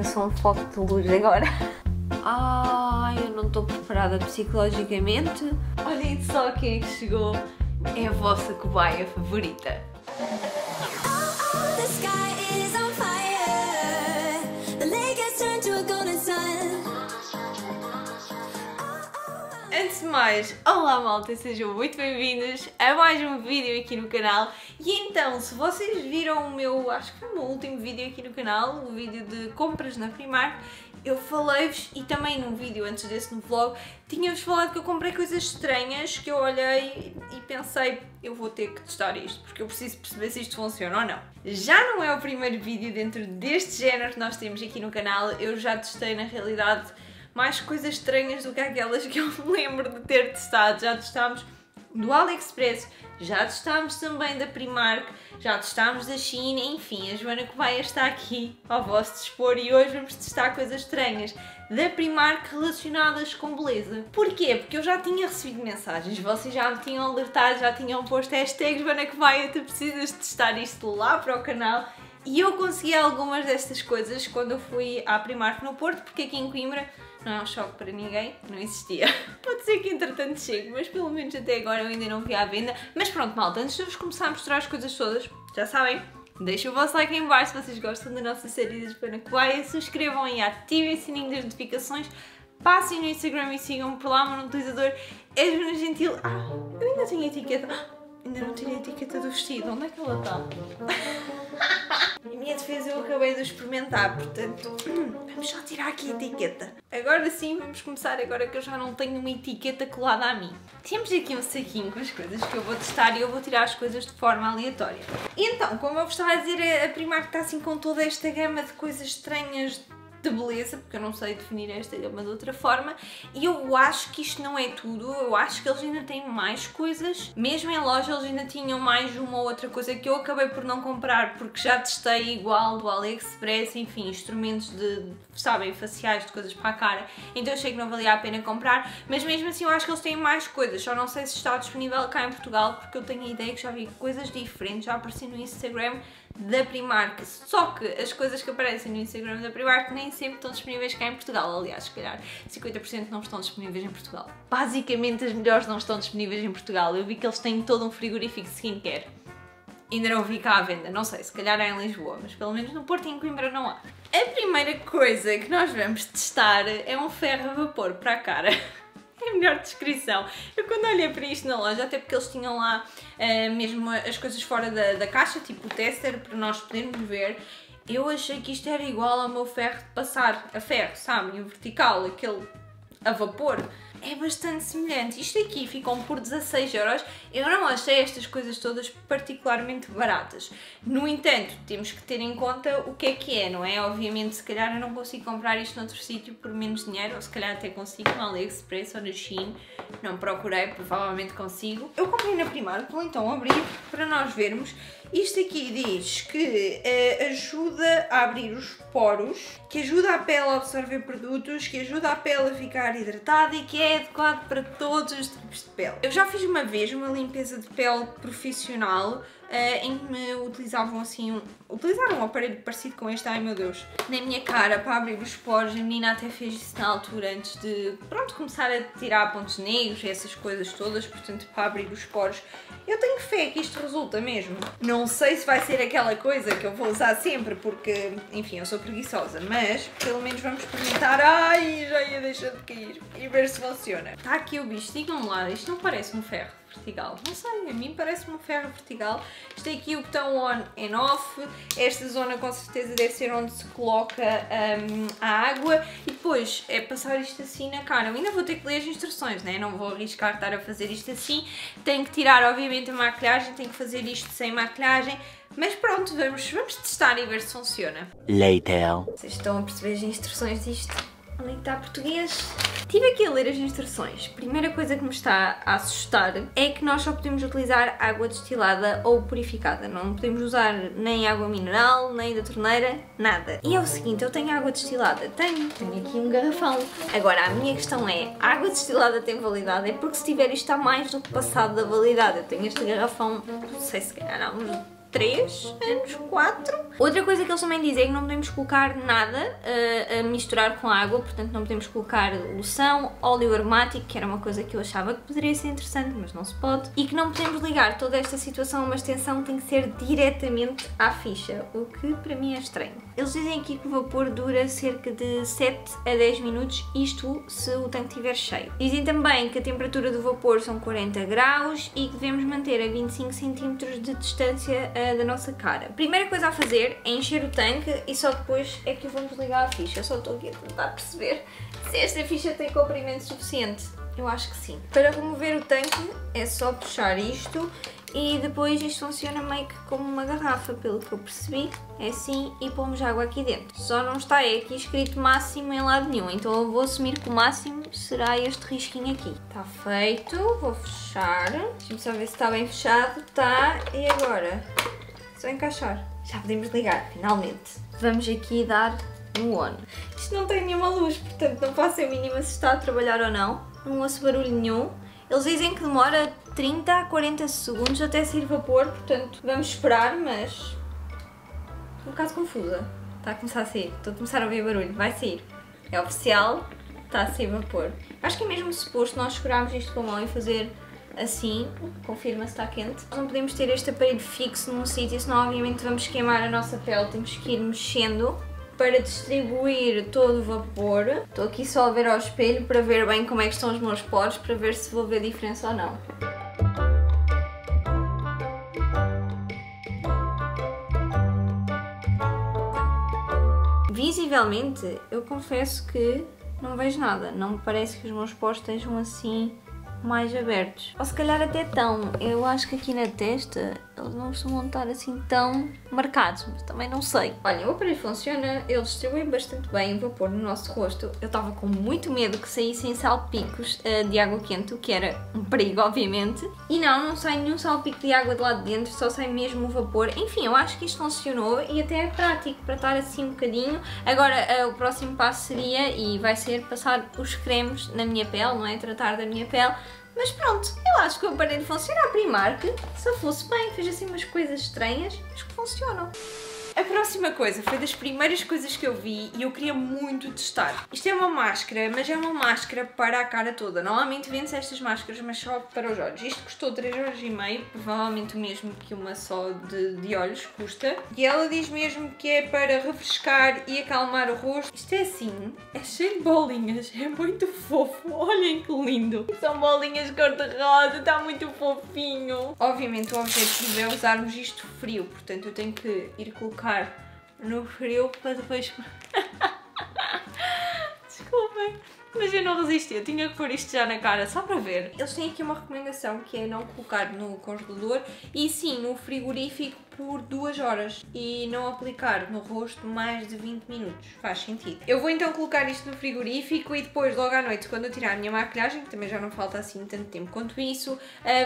eu sou um foco de luz agora. Ai, eu não estou preparada psicologicamente. Olhem só quem é que chegou. É a vossa cobaia favorita. Antes de mais, olá malta, sejam muito bem-vindos a mais um vídeo aqui no canal. E então, se vocês viram o meu, acho que foi o meu último vídeo aqui no canal, o vídeo de compras na Primark, eu falei-vos, e também num vídeo antes desse no vlog, tinha-vos falado que eu comprei coisas estranhas, que eu olhei e pensei, eu vou ter que testar isto, porque eu preciso perceber se isto funciona ou não. Já não é o primeiro vídeo dentro deste género que nós temos aqui no canal, eu já testei na realidade mais coisas estranhas do que aquelas que eu me lembro de ter testado. Já testámos do AliExpress, já testámos também da Primark, já testámos da China, enfim, a Joana Cobaia está aqui ao vosso dispor e hoje vamos testar coisas estranhas da Primark relacionadas com beleza. Porquê? Porque eu já tinha recebido mensagens, vocês já me tinham alertado, já tinham posto hashtag Joana Cobaia, tu precisas testar isto lá para o canal. E eu consegui algumas destas coisas quando eu fui à Primark no Porto, porque aqui em Coimbra não é um choque para ninguém, não existia. Pode ser que entretanto chegue, mas pelo menos até agora eu ainda não vi à venda. Mas pronto malta, antes de vos começar a mostrar as coisas todas, já sabem, deixem o vosso like em baixo se vocês gostam da nossa série de Joana Cobaia, subscrevam e ativem o sininho das notificações, passem no Instagram e sigam-me por lá, o meu utilizador é Joana Gentil. Ah, eu ainda tenho a etiqueta, ainda não tenho a etiqueta do vestido, onde é que ela está? Em minha defesa eu acabei de experimentar, portanto, vamos só tirar aqui a etiqueta. Agora sim, vamos começar agora que eu já não tenho uma etiqueta colada a mim. Temos aqui um saquinho com as coisas que eu vou testar e eu vou tirar as coisas de forma aleatória. Então, como eu vos estava a dizer, a Primark está assim com toda esta gama de coisas estranhas de beleza, porque eu não sei definir esta gama de outra forma, e eu acho que isto não é tudo, eu acho que eles ainda têm mais coisas, mesmo em loja eles ainda tinham mais uma ou outra coisa que eu acabei por não comprar, porque já testei igual do AliExpress, enfim, instrumentos de, sabem, faciais, de coisas para a cara, então achei que não valia a pena comprar, mas mesmo assim eu acho que eles têm mais coisas, só não sei se está disponível cá em Portugal, porque eu tenho a ideia que já vi coisas diferentes, já apareci no Instagram da Primark, só que as coisas que aparecem no Instagram da Primark nem sempre estão disponíveis cá em Portugal, aliás, se calhar 50% não estão disponíveis em Portugal. Basicamente as melhores não estão disponíveis em Portugal, eu vi que eles têm todo um frigorífico skincare, ainda não vi cá à venda, não sei, se calhar é em Lisboa, mas pelo menos no Porto e em Coimbra não há. A primeira coisa que nós vamos testar é um ferro a vapor para a cara. É a melhor descrição. Eu quando olhei para isto na loja, até porque eles tinham lá mesmo as coisas fora da caixa, tipo o tester, para nós podermos ver, eu achei que isto era igual ao meu ferro de passar a ferro, sabe? O vertical, aquele a vapor. É bastante semelhante. Isto aqui ficam por 16€. Eu não achei estas coisas todas particularmente baratas. No entanto, temos que ter em conta o que é, não é? Obviamente, se calhar eu não consigo comprar isto noutro sítio por menos dinheiro, ou se calhar até consigo na AliExpress ou na Shein. Não procurei, provavelmente consigo. Eu comprei na Primark, vou então abrir para nós vermos. Isto aqui diz que ajuda a abrir os poros, que ajuda a pele a absorver produtos, que ajuda a pele a ficar hidratada e que é adequado para todos os tipos de pele. Eu já fiz uma vez uma limpeza de pele profissional em que me utilizavam assim, utilizaram um aparelho parecido com este, ai meu Deus, na minha cara para abrir os poros. A menina até fez isso na altura antes de, pronto, começar a tirar pontos negros e essas coisas todas, portanto para abrir os poros. Eu tenho fé que isto resulta mesmo. Não sei se vai ser aquela coisa que eu vou usar sempre porque, enfim, eu sou preguiçosa, mas pelo menos vamos experimentar. Ai, já ia deixar de cair e ver se funciona. Está aqui o bicho, digam-me lá, isto não parece um ferro vertical, não sei, a mim parece-me um ferro vertical. Isto aqui o botão on and off, esta zona com certeza deve ser onde se coloca a água e depois é passar isto assim na cara. Eu ainda vou ter que ler as instruções, né? Não vou arriscar estar a fazer isto assim, tenho que tirar obviamente a maquilhagem, tenho que fazer isto sem maquilhagem, mas pronto, vamos testar e ver se funciona. Later. Vocês estão a perceber as instruções disto? Onde está português? Estive aqui a ler as instruções. Primeira coisa que me está a assustar é que nós só podemos utilizar água destilada ou purificada. Não podemos usar nem água mineral, nem da torneira, nada. E é o seguinte, eu tenho água destilada. Tenho aqui um garrafão. Agora, a minha questão é, a água destilada tem validade? É porque se tiver isto há mais do que passado da validade. Eu tenho este garrafão, não sei se calhar há uns 3 anos, 4. Outra coisa que eles também dizem é que não podemos colocar nada a misturar com água, portanto não podemos colocar loção, óleo aromático, que era uma coisa que eu achava que poderia ser interessante, mas não se pode, e que não podemos ligar toda esta situação a uma extensão, tem que ser diretamente à ficha, o que para mim é estranho. Eles dizem aqui que o vapor dura cerca de 7 a 10 minutos, isto se o tanque estiver cheio. Dizem também que a temperatura do vapor são 40 graus e que devemos manter a 25 cm de distância da nossa cara. A primeira coisa a fazer é encher o tanque e só depois é que vamos ligar a ficha. Eu só estou aqui a tentar perceber se esta ficha tem comprimento suficiente. Eu acho que sim. Para remover o tanque é só puxar isto e depois isto funciona meio que como uma garrafa, pelo que eu percebi. É assim e pomos água aqui dentro. Só não está aqui escrito máximo em lado nenhum, então eu vou assumir que o máximo será este risquinho aqui. Está feito, vou fechar. Deixa-me só ver se está bem fechado. Está, e agora? Só encaixar. Já podemos ligar, finalmente. Vamos aqui dar no on. Isto não tem nenhuma luz, portanto não faço a mínima se está a trabalhar ou não. Não ouço barulho nenhum. Eles dizem que demora 30 a 40 segundos até sair vapor, portanto vamos esperar, mas estou um bocado confusa. Está a começar a sair, estou a começar a ouvir barulho, vai sair. É oficial, está a sair vapor. Acho que é mesmo suposto nós segurarmos isto com a mão e fazer assim, confirma se está quente. Nós não podemos ter este aparelho fixo num sítio, senão obviamente vamos queimar a nossa pele, temos que ir mexendo para distribuir todo o vapor. Estou aqui só a ver ao espelho para ver bem como é que estão os meus poros, para ver se vou ver diferença ou não. Visivelmente, eu confesso que não vejo nada, não me parece que os meus poros estejam assim mais abertos. Ou se calhar até tão, eu acho que aqui na testa eles não costumam estar assim tão marcados, mas também não sei. Olha, o aparelho funciona, ele distribui bastante bem o vapor no nosso rosto. Eu estava com muito medo que saíssem salpicos de água quente, o que era um perigo, obviamente. E não sai nenhum salpico de água de lá de dentro, só sai mesmo o vapor. Enfim, eu acho que isto funcionou e até é prático para estar assim um bocadinho. Agora, o próximo passo seria, e vai ser, passar os cremes na minha pele, não é? Tratar da minha pele. Mas pronto, eu acho que o aparelho funciona. A Primark, se fosse bem, fez assim umas coisas estranhas, mas que funcionam. A próxima coisa foi das primeiras coisas que eu vi e eu queria muito testar. Isto é uma máscara, mas é uma máscara para a cara toda. Normalmente vende-se estas máscaras, mas só para os olhos. Isto custou 3,5€, provavelmente o mesmo que uma só de olhos custa. E ela diz mesmo que é para refrescar e acalmar o rosto. Isto é assim, é cheio de bolinhas, é muito fofo, olhem que lindo. São bolinhas cor-de-rosa, está muito fofinho. Obviamente o objetivo é usarmos isto frio, portanto eu tenho que ir colocar no frio para depois... Desculpem, mas eu não resisti, eu tinha que pôr isto já na cara, só para ver. Eles têm aqui uma recomendação que é não colocar no congelador e sim no frigorífico por 2 horas e não aplicar no rosto mais de 20 minutos, faz sentido. Eu vou então colocar isto no frigorífico e depois logo à noite, quando eu tirar a minha maquilhagem, que também já não falta assim tanto tempo quanto isso,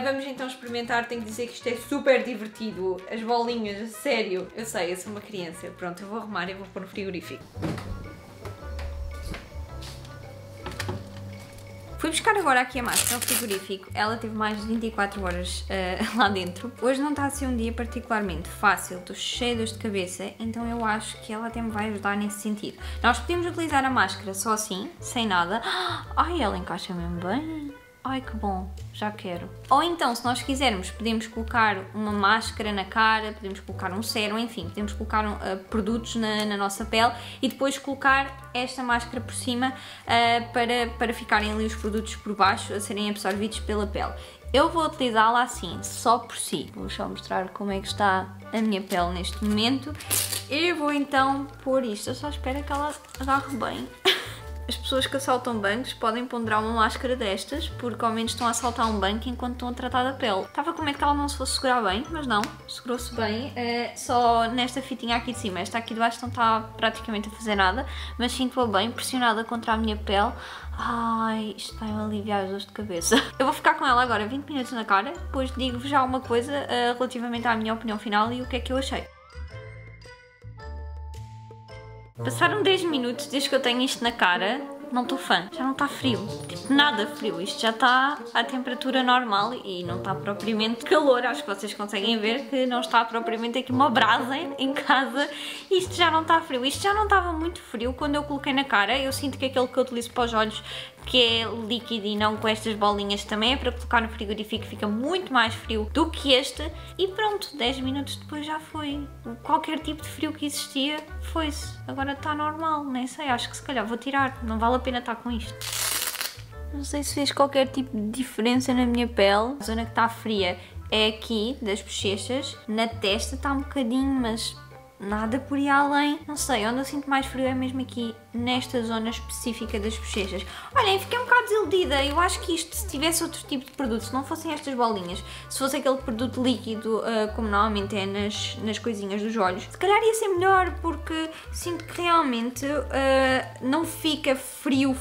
vamos então experimentar. Tenho que dizer que isto é super divertido, as bolinhas, sério, eu sei, eu sou uma criança. Pronto, eu vou arrumar e vou pôr no frigorífico. Fui buscar agora aqui a máscara ao frigorífico, ela teve mais de 24 horas lá dentro. Hoje não está a ser um dia particularmente fácil, estou cheia de dores de cabeça, então eu acho que ela até me vai ajudar nesse sentido. Nós podemos utilizar a máscara só assim, sem nada. Ai, ela encaixa mesmo bem. Ai que bom, já quero. Ou então, se nós quisermos, podemos colocar uma máscara na cara, podemos colocar um sérum, enfim, podemos colocar produtos na nossa pele e depois colocar esta máscara por cima para ficarem ali os produtos por baixo a serem absorvidos pela pele. Eu vou utilizá-la assim, só por si. Vou só mostrar como é que está a minha pele neste momento. Eu vou então pôr isto, eu só espero que ela agarre bem. As pessoas que assaltam bancos podem ponderar uma máscara destas, porque ao menos estão a assaltar um banco enquanto estão a tratar da pele. Estava com medo que ela não se fosse segurar bem, mas não, segurou-se bem, só nesta fitinha aqui de cima. Esta aqui de baixo não está praticamente a fazer nada, mas sinto-a bem pressionada contra a minha pele. Ai, isto vai-me aliviar as dores de cabeça. Eu vou ficar com ela agora 20 minutos na cara, depois digo-vos já uma coisa relativamente à minha opinião final e o que é que eu achei. Passaram 10 minutos desde que eu tenho isto na cara, não estou fã. Já não está frio, tipo nada frio, isto já está à temperatura normal e não está propriamente calor. Acho que vocês conseguem ver que não está propriamente aqui uma brasa em casa. Isto já não está frio, isto já não estava muito frio quando eu coloquei na cara. Eu sinto que aquele que eu utilizo para os olhos, que é líquido e não com estas bolinhas, também é para colocar no frigorífico, fica muito mais frio do que este. E pronto, 10 minutos depois já foi. Qualquer tipo de frio que existia foi-se. Agora está normal, nem sei, acho que se calhar vou tirar, não vale a pena estar com isto. Não sei se fez qualquer tipo de diferença na minha pele. A zona que está fria é aqui, das bochechas, na testa está um bocadinho, mas nada por aí além. Não sei, onde eu sinto mais frio é mesmo aqui, nesta zona específica das bochechas. Olhem, fiquei um bocado desiludida. Eu acho que isto, se tivesse outro tipo de produto, se não fossem estas bolinhas, se fosse aquele produto líquido, como normalmente é nas coisinhas dos olhos, se calhar ia ser melhor, porque sinto que realmente não fica frio,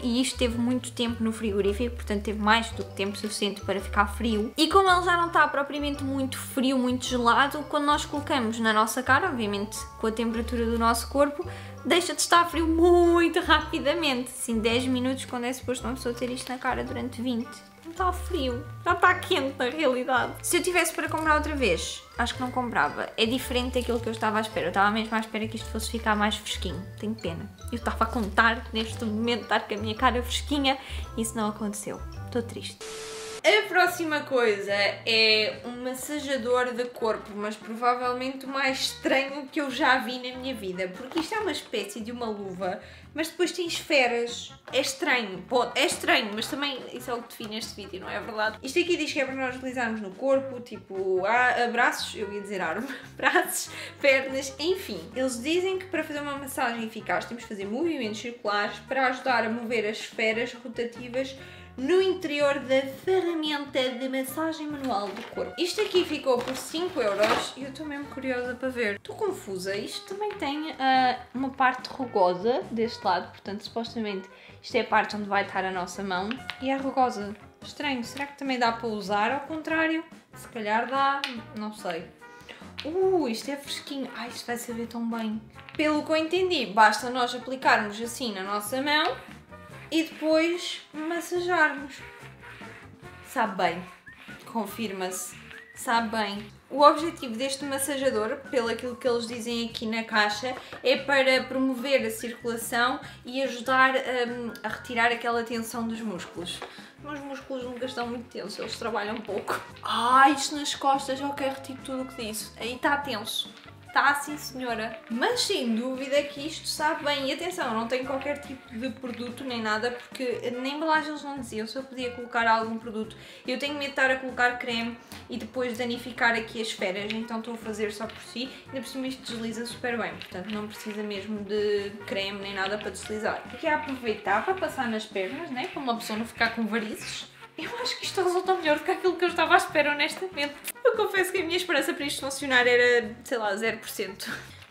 e isto teve muito tempo no frigorífico, portanto teve mais do que tempo suficiente para ficar frio. E como ele já não está propriamente muito frio, muito gelado, quando nós colocamos na nossa cara, obviamente com a temperatura do nosso corpo, deixa de estar frio muito rapidamente. Assim, 10 minutos, quando é suposto uma pessoa ter isto na cara durante 20. Não está frio, já está quente na realidade. Se eu tivesse para comprar outra vez, acho que não comprava. É diferente daquilo que eu estava à espera. Eu estava mesmo à espera que isto fosse ficar mais fresquinho. Tenho pena. Eu estava a contar neste momento estar com a minha cara fresquinha e isso não aconteceu. Estou triste. A próxima coisa é um massajador de corpo, mas provavelmente o mais estranho que eu já vi na minha vida, porque isto é uma espécie de uma luva, mas depois tem esferas. É estranho, é estranho, mas também isso é o que define este vídeo, não é verdade? Isto aqui diz que é para nós utilizarmos no corpo, tipo braços, eu ia dizer arma, braços, pernas, enfim. Eles dizem que para fazer uma massagem eficaz temos que fazer movimentos circulares para ajudar a mover as esferas rotativas no interior da ferramenta de massagem manual do corpo. Isto aqui ficou por 5€ e eu estou mesmo curiosa para ver. Estou confusa. Isto também tem uma parte rugosa deste lado, portanto supostamente isto é a parte onde vai estar a nossa mão e é rugosa. Estranho, será que também dá para usar ao contrário? Se calhar dá, não sei. Isto é fresquinho. Ai, isto vai saber tão bem. Pelo que eu entendi, basta nós aplicarmos assim na nossa mão e depois massajarmos. Sabe bem, confirma-se, sabe bem. O objetivo deste massajador, pelo aquilo que eles dizem aqui na caixa, é para promover a circulação e ajudar a retirar aquela tensão dos músculos. Os músculos nunca estão muito tensos, eles trabalham pouco. Isto nas costas, ok, retiro tudo o que disse. Aí está tenso. Está sim, senhora. Mas sem dúvida que isto sabe bem. E atenção, não tem qualquer tipo de produto nem nada, porque na embalagem eles não diziam se eu podia colocar algum produto. Eu tenho medo de estar a colocar creme e depois danificar aqui as esferas, então estou a fazer só por si. Ainda por cima isto desliza super bem, portanto não precisa mesmo de creme nem nada para deslizar. Aqui é aproveitar para passar nas pernas, né? Para uma pessoa não ficar com varizes. Eu acho que isto resulta melhor do que aquilo que eu estava à espera, honestamente. Eu confesso que a minha esperança para isto funcionar era, sei lá, 0%.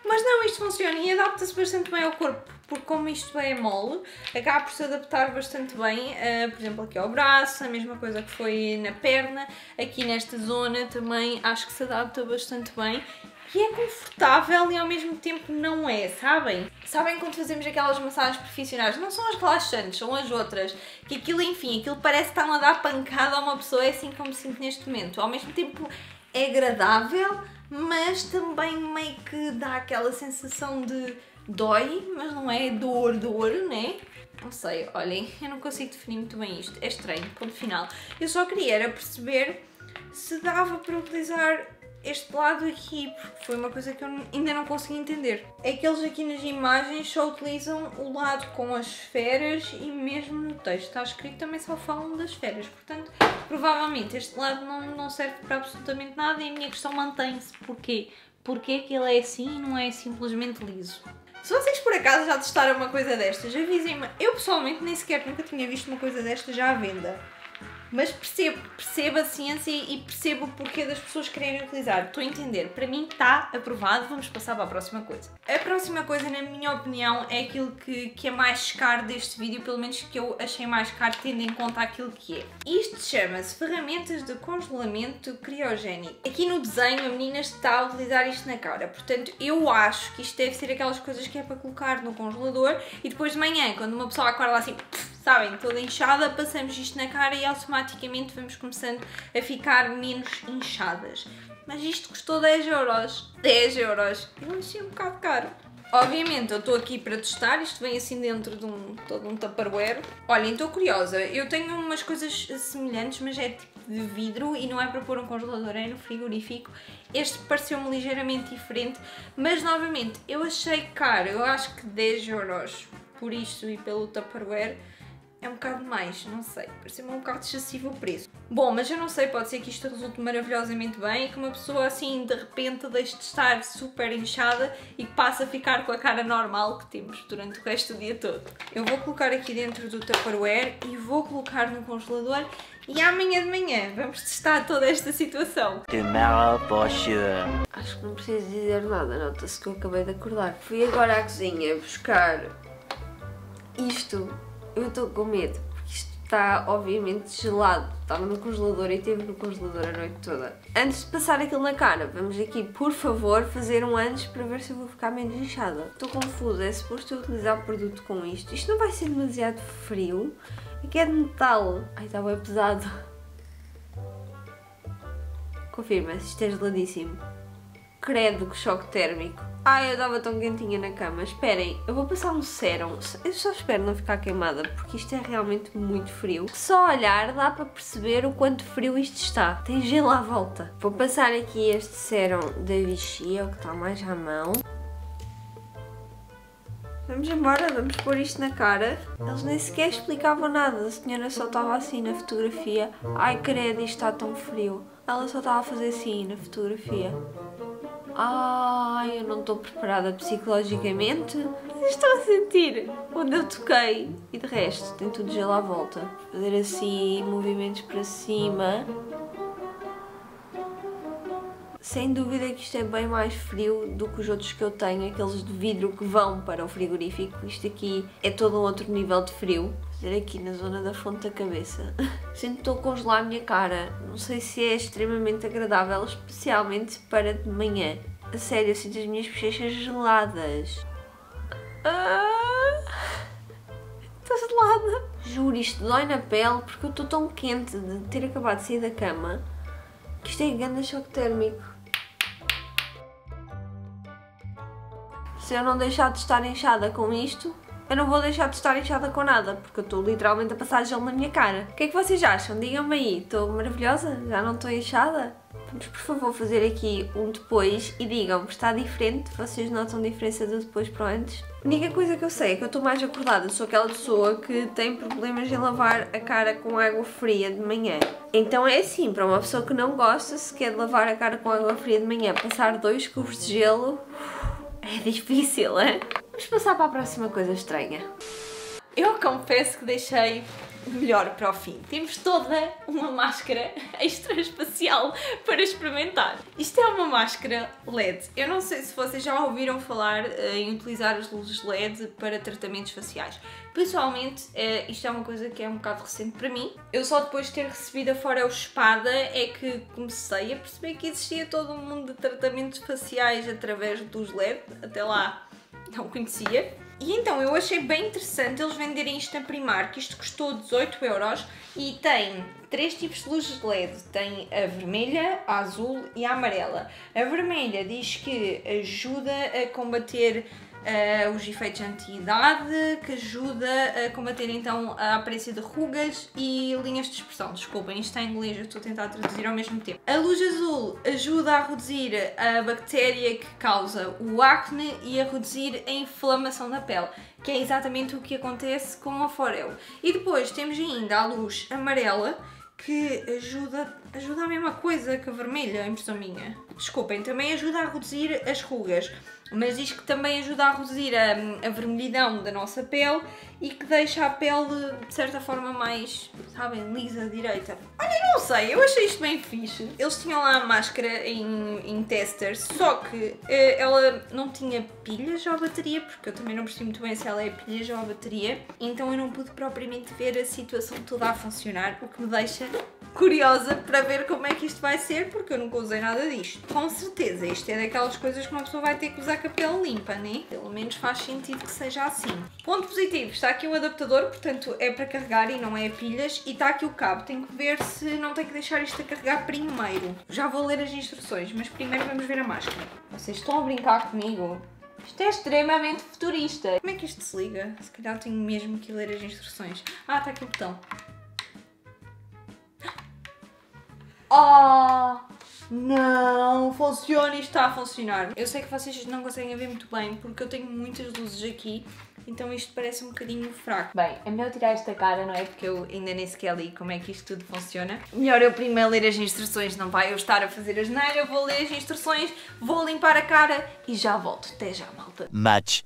Mas não, isto funciona e adapta-se bastante bem ao corpo, porque como isto é mole, acaba por se adaptar bastante bem, por exemplo, aqui ao braço, a mesma coisa que foi na perna, aqui nesta zona também acho que se adapta bastante bem. E é confortável e ao mesmo tempo não é, sabem? Sabem quando fazemos aquelas massagens profissionais? Não são as relaxantes, são as outras. Que aquilo, enfim, aquilo parece que está a dar pancada a uma pessoa, é assim como me sinto neste momento. Ao mesmo tempo é agradável, mas também meio que dá aquela sensação de dói, mas não é dor, né? Não sei, olhem, eu não consigo definir muito bem isto. É estranho, ponto final. Eu só queria era perceber se dava para utilizar este lado aqui, porque foi uma coisa que eu ainda não consegui entender. É que eles aqui nas imagens só utilizam o lado com as esferas e mesmo no texto está escrito também só falam das esferas, portanto provavelmente este lado não serve para absolutamente nada e a minha questão mantém-se. Porquê? Porquê que ele é assim e não é simplesmente liso? Se vocês por acaso já testaram uma coisa destas, avisem-me. Eu pessoalmente nem sequer nunca tinha visto uma coisa destas já à venda. Mas percebo a ciência e percebo o porquê das pessoas quererem utilizar. Estou a entender. Para mim está aprovado. Vamos passar para a próxima coisa. A próxima coisa, na minha opinião, é aquilo que é mais caro deste vídeo, pelo menos que eu achei mais caro, tendo em conta aquilo que é. Isto chama-se ferramentas de congelamento criogénico. Aqui no desenho a menina está a utilizar isto na cara. Portanto, eu acho que isto deve ser aquelas coisas que é para colocar no congelador e depois de manhã, quando uma pessoa acorda assim, sabem, toda inchada, passamos isto na cara e automaticamente vamos começando a ficar menos inchadas. Mas isto custou 10 euros. 10 euros. Eu achei um bocado caro. Obviamente, eu estou aqui para testar. Isto vem assim dentro de todo um tupperware. Olhem, estou curiosa. Eu tenho umas coisas semelhantes, mas é tipo de vidro e não é para pôr um congelador, é no frigorífico. Este pareceu-me ligeiramente diferente, mas novamente, eu achei caro. Eu acho que 10 euros por isto e pelo tupperware é um bocado mais, não sei, parece-me um bocado excessivo o preço. Bom, mas eu não sei, pode ser que isto resulte maravilhosamente bem e que uma pessoa assim de repente deixe de estar super inchada e que passe a ficar com a cara normal que temos durante o resto do dia todo. Eu vou colocar aqui dentro do Tupperware e vou colocar no congelador e amanhã de manhã vamos testar toda esta situação. Acho que não preciso dizer nada, nota-se que eu acabei de acordar. Fui agora à cozinha buscar isto. Eu estou com medo, porque isto está obviamente gelado. Estava no congelador e esteve no congelador a noite toda. Antes de passar aquilo na cara, vamos aqui, por favor, fazer um antes para ver se eu vou ficar menos inchada. Estou confusa, é suposto eu utilizar o produto com isto. Isto não vai ser demasiado frio. Aqui é de metal. Ai, está bem pesado. Confirma-se, isto é geladíssimo. Credo, que choque térmico. Ai, eu estava tão quentinha na cama. Esperem, eu vou passar um sérum. Eu só espero não ficar queimada, porque isto é realmente muito frio. Só olhar dá para perceber o quanto frio isto está. Tem gelo à volta. Vou passar aqui este sérum da Vichy, é o que está mais à mão. Vamos embora, vamos pôr isto na cara. Eles nem sequer explicavam nada. A senhora só estava assim na fotografia. Ai, credo, isto está tão frio. Ela só estava a fazer assim na fotografia. Ai, eu não estou preparada psicologicamente. Vocês estão a sentir onde eu toquei? E de resto, tem tudo gelo à volta. Fazer assim, movimentos para cima. Sem dúvida que isto é bem mais frio do que os outros que eu tenho, aqueles de vidro que vão para o frigorífico. Isto aqui é todo um outro nível de frio. Fazer aqui na zona da fonte da cabeça. Sinto que estou a congelar a minha cara. Não sei se é extremamente agradável, especialmente para de manhã. A sério, eu sinto as minhas bochechas geladas. Estou gelada. Juro, isto dói na pele porque eu estou tão quente de ter acabado de sair da cama que isto é grande choque térmico. Se eu não deixar de estar inchada com isto, eu não vou deixar de estar inchada com nada, porque eu estou literalmente a passar gelo na minha cara. O que é que vocês acham? Digam-me aí. Estou maravilhosa? Já não estou inchada? Vamos, por favor, fazer aqui um depois e digam-me, está diferente? Vocês notam diferença do depois para o antes? A única coisa que eu sei é que eu estou mais acordada. Sou aquela pessoa que tem problemas em lavar a cara com água fria de manhã. Então é assim, para uma pessoa que não gosta, se quer lavar a cara com água fria de manhã, passar 2 cubos de gelo... é difícil, é? Vamos passar para a próxima coisa estranha. Eu confesso que deixei melhor para o fim. Temos toda uma máscara extraespacial para experimentar. Isto é uma máscara LED. Eu não sei se vocês já ouviram falar em utilizar as luzes LED para tratamentos faciais. Pessoalmente, isto é uma coisa que é um bocado recente para mim. Eu só depois de ter recebido a Foreo Spada é que comecei a perceber que existia todo um mundo de tratamentos faciais através dos LED. Até lá não conhecia. E então eu achei bem interessante eles venderem isto na Primark. Isto custou 18 euros e tem 3 tipos de luzes de LED. Tem a vermelha, a azul e a amarela. A vermelha diz que ajuda a combater os efeitos anti-idade, que ajuda a combater então a aparência de rugas e linhas de expressão. Desculpem, isto está em inglês, eu estou a tentar traduzir ao mesmo tempo. A luz azul ajuda a reduzir a bactéria que causa o acne e a reduzir a inflamação da pele, que é exatamente o que acontece com a Foreo. E depois temos ainda a luz amarela, que ajuda a mesma coisa que a vermelha, impressão minha. Desculpem, também ajuda a reduzir as rugas. mas diz que também ajuda a reduzir a vermelhidão da nossa pele e que deixa a pele, de certa forma, mais, sabem, lisa, direita. Olha, não sei, eu achei isto bem fixe. Eles tinham lá a máscara em tester, só que ela não tinha pilhas ou bateria, porque eu também não percebi muito bem se ela é pilhas ou bateria, então eu não pude propriamente ver a situação toda a funcionar, o que me deixa curiosa para ver como é que isto vai ser, porque eu nunca usei nada disto. Com certeza, isto é daquelas coisas que uma pessoa vai ter que usar com a pele limpa, né? Pelo menos faz sentido que seja assim. Ponto positivo, está aqui o adaptador, portanto é para carregar e não é pilhas, e está aqui o cabo. Tenho que ver se não tenho que deixar isto a carregar primeiro. Já vou ler as instruções, mas primeiro vamos ver a máscara. Vocês estão a brincar comigo? Isto é extremamente futurista. Como é que isto se liga? Se calhar tenho mesmo que ler as instruções. Ah, está aqui o botão. Oh, não funciona, isto está a funcionar. Eu sei que vocês não conseguem ver muito bem porque eu tenho muitas luzes aqui, então isto parece um bocadinho fraco. Bem, é melhor tirar esta cara, não é? Porque eu ainda nem sequer li como é que isto tudo funciona. Melhor eu primeiro ler as instruções, não vai eu estar a fazer asneira. Eu vou ler as instruções, vou limpar a cara e já volto. Até já, malta. Much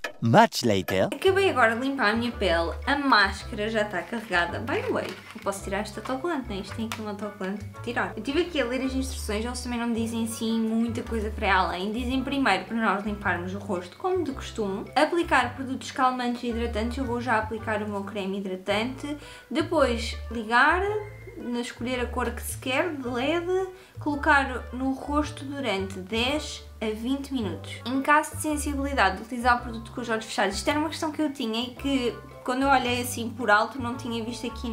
later. Acabei agora de limpar a minha pele, a máscara já está carregada. By the way, eu posso tirar este autocolante, não é? Isto tem aqui um autocolante para tirar. Eu estive aqui a ler as instruções, eles também não me dizem assim muita coisa para além. Dizem primeiro para nós limparmos o rosto, como de costume, aplicar produtos calmantes e hidratantes. Eu vou já aplicar o meu creme hidratante, depois ligar, escolher a cor que se quer, de LED, colocar no rosto durante 10 a 20 minutos. Em caso de sensibilidade, utilizar o produto com os olhos fechados. Isto era uma questão que eu tinha e que, quando eu olhei assim por alto, não tinha visto aqui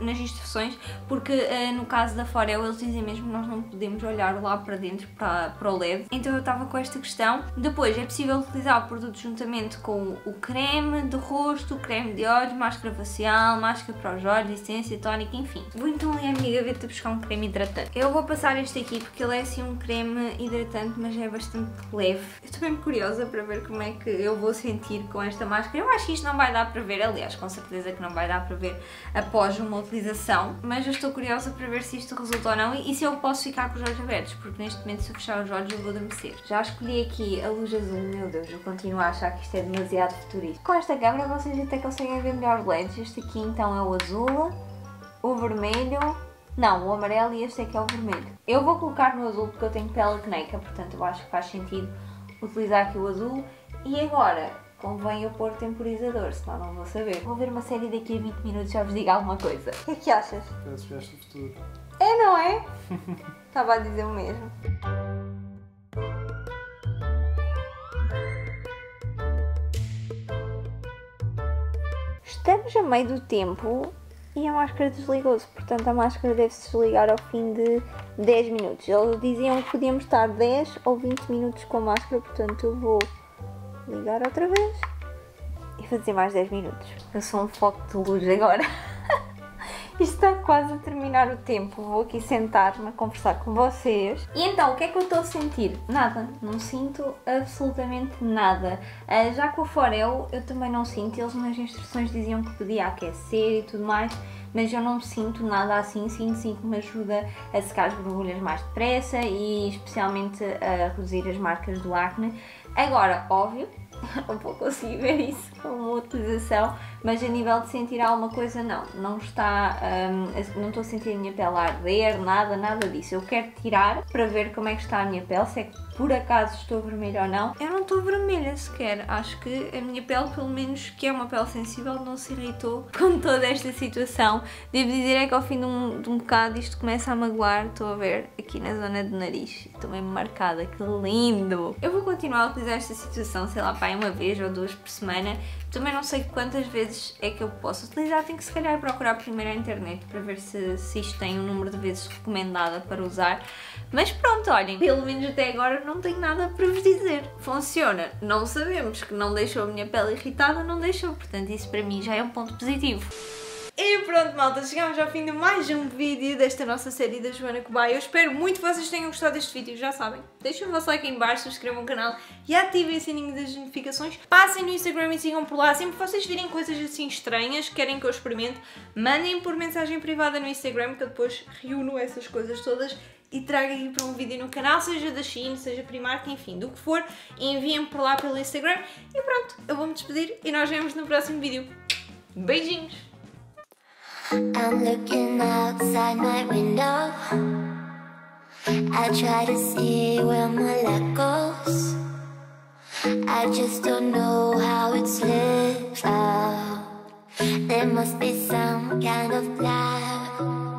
nas instruções, porque no caso da Foreo eles dizem mesmo que nós não podemos olhar lá para dentro, para o LED. Então eu estava com esta questão. Depois, é possível utilizar o produto juntamente com o creme de rosto, o creme de olhos, máscara facial, máscara para os olhos, essência, tónica, enfim. Vou então ali à minha gaveta buscar um creme hidratante. Eu vou passar este aqui porque ele é assim um creme hidratante, mas é bastante leve. Eu estou bem curiosa para ver como é que eu vou sentir com esta máscara. Eu acho que isto não vai dar para ver. Aliás, com certeza que não vai dar para ver após uma utilização, mas eu estou curiosa para ver se isto resulta ou não e se eu posso ficar com os olhos abertos, porque neste momento, se eu fechar os olhos, eu vou adormecer. Já escolhi aqui a luz azul, meu Deus, eu continuo a achar que isto é demasiado futurista. Com esta câmera vocês até conseguem ver melhor os LEDs. Este aqui então é o azul, o vermelho, não, o amarelo, e este aqui é o vermelho. Eu vou colocar no azul porque eu tenho pele acneica, portanto eu acho que faz sentido utilizar aqui o azul. E agora convém eu pôr temporizador, senão não vou saber. Vou ver uma série daqui a 20 minutos, já vos digo alguma coisa. O que é que achas? Parece que vieste do futuro. É, não é? Estava a dizer o mesmo. Estamos a meio do tempo e a máscara desligou-se, portanto a máscara deve-se desligar ao fim de 10 minutos. Eles diziam que podíamos estar 10 ou 20 minutos com a máscara, portanto eu vou ligar outra vez e fazer mais 10 minutos. Eu sou um foco de luz agora. Isto está quase a terminar o tempo. Vou aqui sentar-me a conversar com vocês. E então, o que é que eu estou a sentir? Nada. Não sinto absolutamente nada. Já com a Foreo eu também não sinto. Eles nas instruções diziam que podia aquecer e tudo mais, mas eu não sinto nada assim. Sinto sim que me ajuda a secar as borbulhas mais depressa e especialmente a reduzir as marcas do acne. Agora, óbvio, não vou conseguir ver isso com uma utilização, mas a nível de sentir alguma coisa, não está, não estou a sentir a minha pele a arder, nada disso. Eu quero tirar para ver como é que está a minha pele, se é que por acaso estou vermelha ou não. Eu não estou vermelha sequer, acho que a minha pele, pelo menos que é uma pele sensível, não se irritou com toda esta situação. Devo dizer é que ao fim de um bocado isto começa a magoar, estou a ver aqui na zona do nariz, estou mesmo marcada, que lindo! Eu vou continuar a utilizar esta situação, sei lá, uma vez ou duas por semana. Também não sei quantas vezes é que eu posso utilizar, tenho que se calhar procurar primeiro na internet para ver se isto tem um número de vezes recomendada para usar. Mas pronto, olhem, pelo menos até agora não tenho nada para vos dizer. Funciona, não sabemos, que não deixou a minha pele irritada, não deixou, portanto isso para mim já é um ponto positivo. E pronto, malta, chegamos ao fim de mais um vídeo desta nossa série da Joana Cobaia. Eu espero muito que vocês tenham gostado deste vídeo, já sabem. Deixem o vosso like aí em baixo, subscrevam o canal e ativem o sininho das notificações. Passem no Instagram e sigam por lá. Sempre que vocês virem coisas assim estranhas, querem que eu experimente, mandem por mensagem privada no Instagram, que eu depois reúno essas coisas todas e trago aqui para um vídeo no canal, seja da Shein, seja Primark, enfim, do que for, enviem-me por lá pelo Instagram e pronto, eu vou-me despedir e nós vemos no próximo vídeo. Beijinhos! I'm looking outside my window. I try to see where my life goes. I just don't know how it's lived out. There must be some kind of light.